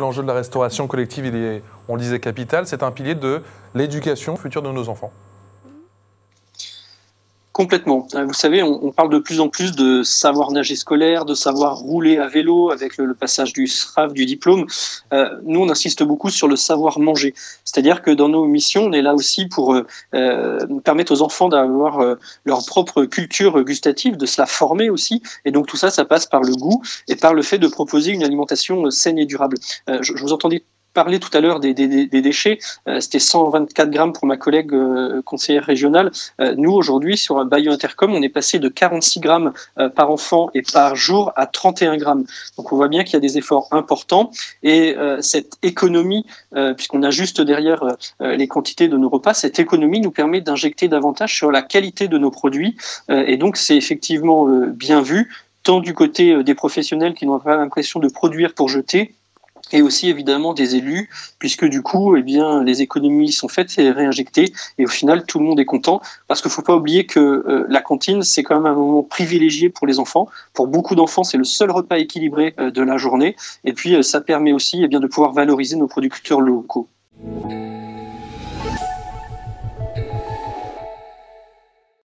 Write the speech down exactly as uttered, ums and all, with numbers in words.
L'enjeu de la restauration collective, il est, on le disait, capital. C'est un pilier de l'éducation future de nos enfants. Complètement. Vous savez, on, on parle de plus en plus de savoir nager scolaire, de savoir rouler à vélo avec le, le passage du S R A F, du diplôme. Euh, nous, on insiste beaucoup sur le savoir manger. C'est-à-dire que dans nos missions, on est là aussi pour euh, permettre aux enfants d'avoir euh, leur propre culture gustative, de se la former aussi. Et donc tout ça, ça passe par le goût et par le fait de proposer une alimentation saine et durable. Euh, je, je vous entendais parler tout à l'heure des, des, des déchets, euh, c'était cent vingt-quatre grammes pour ma collègue euh, conseillère régionale. Euh, nous, aujourd'hui, sur Bayeux Intercom, on est passé de quarante-six grammes euh, par enfant et par jour à trente et un grammes. Donc, on voit bien qu'il y a des efforts importants. Et euh, cette économie, euh, puisqu'on a juste derrière euh, les quantités de nos repas, cette économie nous permet d'injecter davantage sur la qualité de nos produits. Euh, et donc, c'est effectivement euh, bien vu, tant du côté des professionnels qui n'ont pas l'impression de produire pour jeter, et aussi évidemment des élus, puisque du coup, eh bien, les économies sont faites et réinjectées, et au final, tout le monde est content, parce qu'il ne faut pas oublier que euh, la cantine, c'est quand même un moment privilégié pour les enfants. Pour beaucoup d'enfants, c'est le seul repas équilibré euh, de la journée, et puis euh, ça permet aussi eh bien, de pouvoir valoriser nos producteurs locaux.